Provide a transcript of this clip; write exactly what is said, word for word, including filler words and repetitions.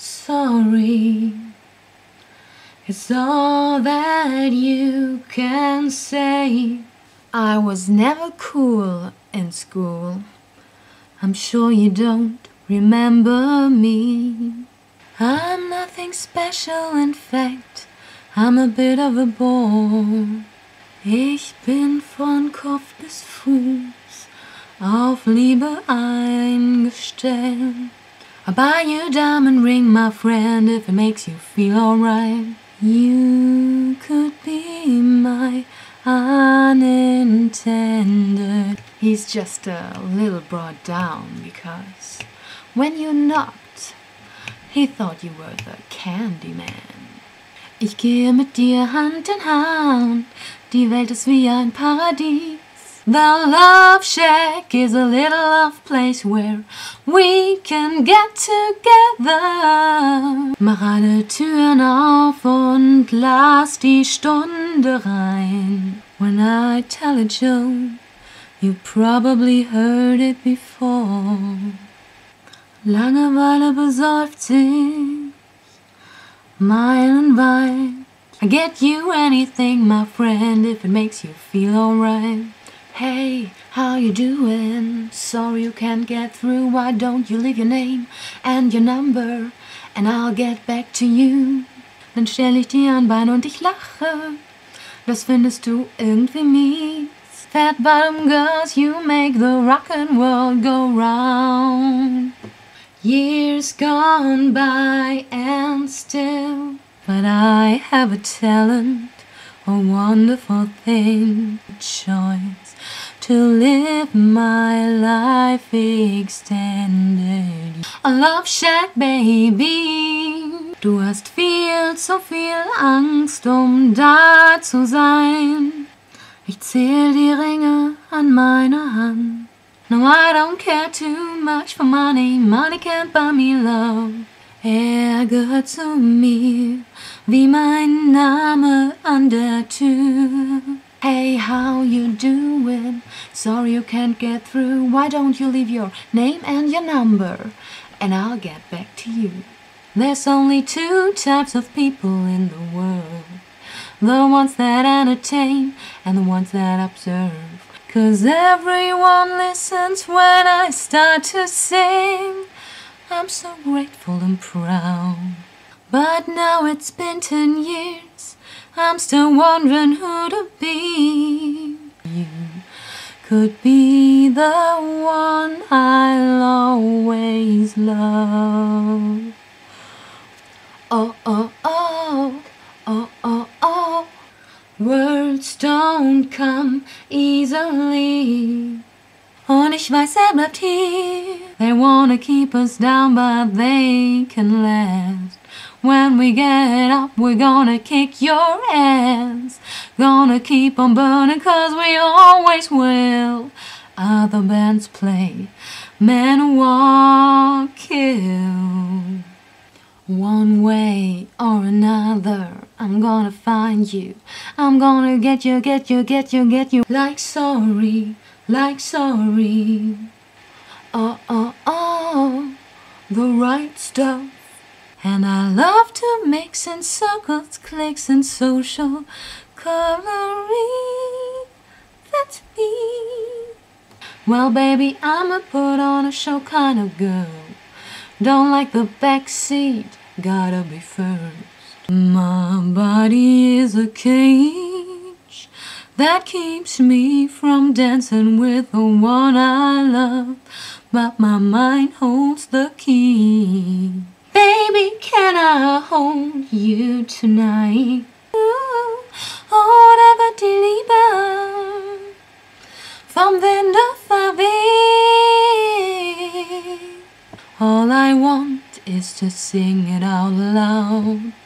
sorry is all that you can say. I was never cool in school. I'm sure you don't remember me. I'm nothing special, in fact, I'm a bit of a bore. Ich bin von Kopf bis Fuß auf Liebe eingestellt. I'll buy you a diamond ring, my friend, if it makes you feel alright. You could be my unintended. He's just a little brought down because when you're not, he thought you were the candy man. Ich gehe mit dir Hand in Hand, die Welt ist wie ein Paradies. The Love Shack is a little love place where we can get together. Mach alle Türen auf und lass die Stunde rein. When I tell a joke, you probably heard it before. Langeweile besäuft sich meilenweit. I get you anything, my friend, if it makes you feel alright. Hey, how you doing? Sorry you can't get through. Why don't you leave your name and your number and I'll get back to you. Dann stell ich dir ein Bein und ich lache. Das findest du irgendwie mies. Fat bottom girls, you make the rockin' world go round. Years gone by and still, but I have a talent, a wonderful thing, a choice to live my life extended. A Love Shack, baby. Du hast viel zu viel Angst, um da zu sein. Ich zähl die Ringe an meiner Hand. No, I don't care too much for money. Money can't buy me love. Er gehört zu mir, wie mein Name an der Tür. Hey, how you doing? Sorry you can't get through. Why don't you leave your name and your number? And I'll get back to you. There's only two types of people in the world. The ones that entertain and the ones that observe. 'Cause everyone listens when I start to sing. I'm so grateful and proud. But now it's been ten years. I'm still wondering who to be. You could be the one I'll always love. Oh, oh, oh, oh, oh, oh. Words don't come easily. Und ich weiß, er bleibt hier. They wanna keep us down, but they can last. When we get up, we're gonna kick your ass. Gonna keep on burning, 'cause we always will. Other bands play, Manowar kill. One way or another, I'm gonna find you. I'm gonna get you, get you, get you, get you. Like sorry, like sorry. Oh, oh, oh, the right stuff. And I love to mix in circles, clicks and social coloring. That's me. Well, baby, I'm a put on a show kind of girl. Don't like the back seat, gotta be first. My body is a cage that keeps me from dancing with the one I love, but my mind holds the key. Baby, can I hold you tonight? Ooh, oder die Liebe vom Wind auf Weg. All I want is to sing it out loud.